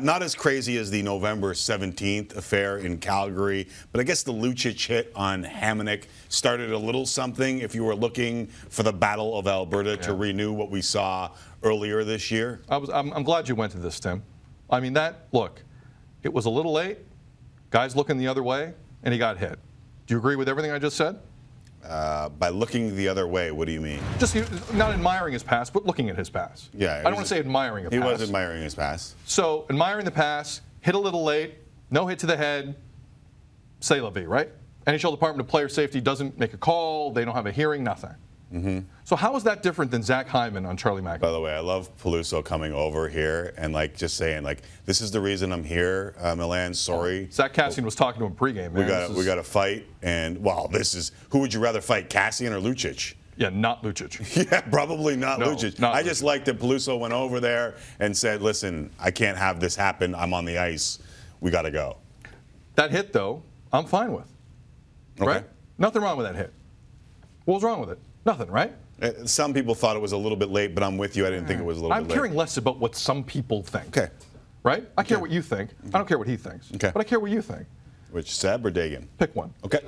Not as crazy as the November 17th affair in Calgary, but I guess the Lucic hit on Hamonic started a little something if you were looking for the Battle of Alberta to renew what we saw earlier this year. I'm glad you went to this, Tim. I mean, that, look, it was a little late, guys looking the other way, and he got hit. Do you agree with everything I just said? By looking the other way, what do you mean? Just not admiring his pass, but looking at his pass. Yeah, I don't want to say admiring a pass. He was admiring his pass. So, admiring the pass, hit a little late, no hit to the head, c'est la vie, right? NHL Department of Player Safety doesn't make a call, they don't have a hearing, nothing. Mm-hmm. So how is that different than Zach Hyman on Charlie McAvoy? By the way, I love Peluso coming over here and like just saying like, this is the reason I'm here, Milan. Sorry, Zack Kassian was talking to him pregame. Man. We got a fight, and well, this is who would you rather fight, Kassian or Lucic? Yeah, not Lucic. Yeah, probably not Lucic. I just like that Peluso went over there and said, listen, I can't have this happen. I'm on the ice. We got to go. That hit though, I'm fine with. Okay. Right? Nothing wrong with that hit. What was wrong with it? Nothing, right? Some people thought it was a little bit late, but I'm with you. I didn't think it was a little bit late. I'm caring less about what some people think. Okay. Right? I care what you think. I don't care what he thinks. Okay. But I care what you think. Which, Seb or Dagan? Pick one. Okay.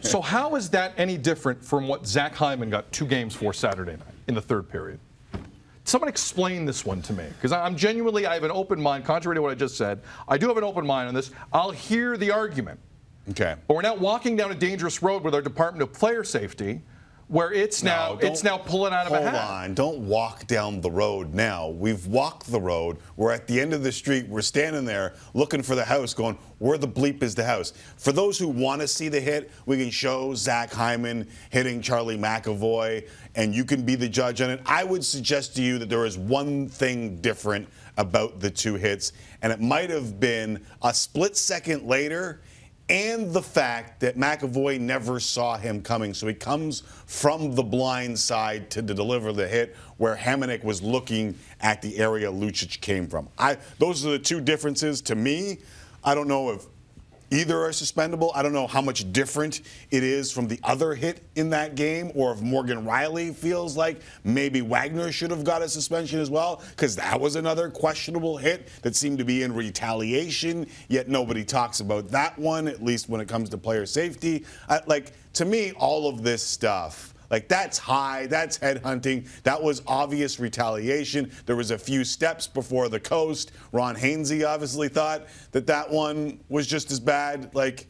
So how is that any different from what Zach Hyman got 2 games for Saturday night in the 3rd period? Someone explain this one to me, because I'm genuinely, I have an open mind, contrary to what I just said. I do have an open mind on this. I'll hear the argument. Okay. But we're not walking down a dangerous road with our Department of Player Safety, where it's now pulling out of a hat. Hold on, don't walk down the road now. We've walked the road. We're at the end of the street. We're standing there looking for the house, going, where the bleep is the house? For those who want to see the hit, we can show Zach Hyman hitting Charlie McAvoy, and you can be the judge on it. I would suggest to you that there is one thing different about the 2 hits, and it might have been a split second later, and the fact that McAvoy never saw him coming. So he comes from the blind side to deliver the hit where Hamonic was looking at the area Lucic came from. Those are the 2 differences to me. I don't know if either are suspendable. I don't know how much different it is from the other hit in that game, or if Morgan Riley feels like maybe Wagner should have got a suspension as well, because that was another questionable hit that seemed to be in retaliation, yet nobody talks about that one, at least when it comes to player safety. Like, to me, all of this stuff, like, that's high, that's headhunting, that was obvious retaliation. There was a few steps before the coast. Ron Hainsey obviously thought that that one was just as bad. Like,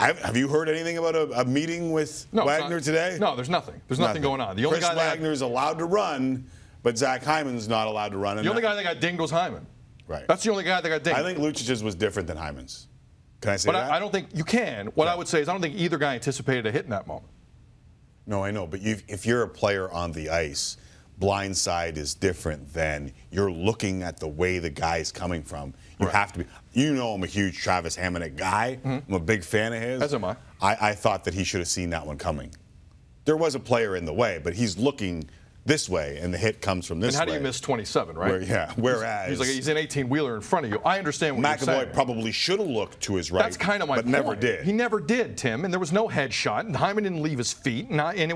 have you heard anything about a meeting with Wagner today? No, there's nothing. There's nothing going on. The only guy Wagner's allowed to run, but Zach Hyman's not allowed to run. The only guy that got dinged was Hyman. Right. That's the only guy that got dinged. I think Lucic's was different than Hyman's. Can I say that? But I don't think you can. What I would say is I don't think either guy anticipated a hit in that moment. No, I know, but if you're a player on the ice, blindside is different than you're looking at the way the guy is coming from. You have to be. You know, I'm a huge Travis Hammond guy. I'm a big fan of his. As am I. I thought that he should have seen that one coming. There was a player in the way, but he's looking this way, and the hit comes from this way. And how do you miss 27, right? Whereas he's an 18-wheeler in front of you. I understand what you're saying. McAvoy probably should have looked to his right. That's kind of my point. But never did. He never did, Tim. And there was no headshot. And Hyman didn't leave his feet. And, it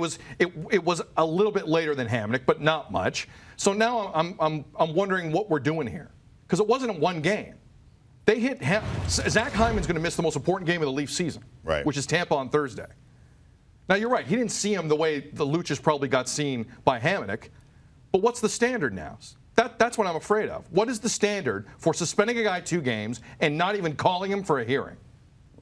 was a little bit later than Hamonic, but not much. So now I'm wondering what we're doing here, because it wasn't 1 game. They hit him. Zach Hyman's going to miss the most important game of the Leafs season, right? Which is Tampa on Thursday. Now, you're right. He didn't see him the way the Lucic probably got seen by Hamonic. But what's the standard now? That's what I'm afraid of. What is the standard for suspending a guy 2 games and not even calling him for a hearing?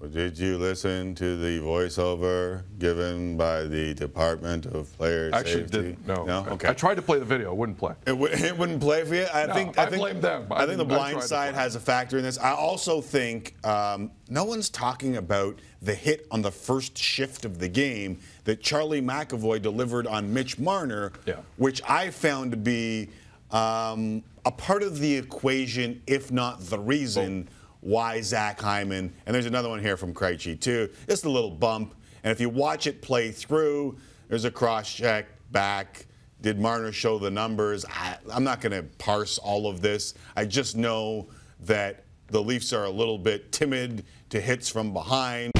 Well, did you listen to the voiceover given by the Department of Player Safety? Didn't. No. No? Okay. I tried to play the video. It wouldn't play. It wouldn't play for you? I think blame them. I think the blind side has a factor in this. I also think no one's talking about the hit on the first shift of the game that Charlie McAvoy delivered on Mitch Marner, which I found to be a part of the equation, if not the reason, why Zach Hyman, and there's another one here from Krejci too, just a little bump, and if you watch it play through, there's a cross-check back. Did Marner show the numbers? I'm not going to parse all of this. I just know that the Leafs are a little bit timid to hits from behind.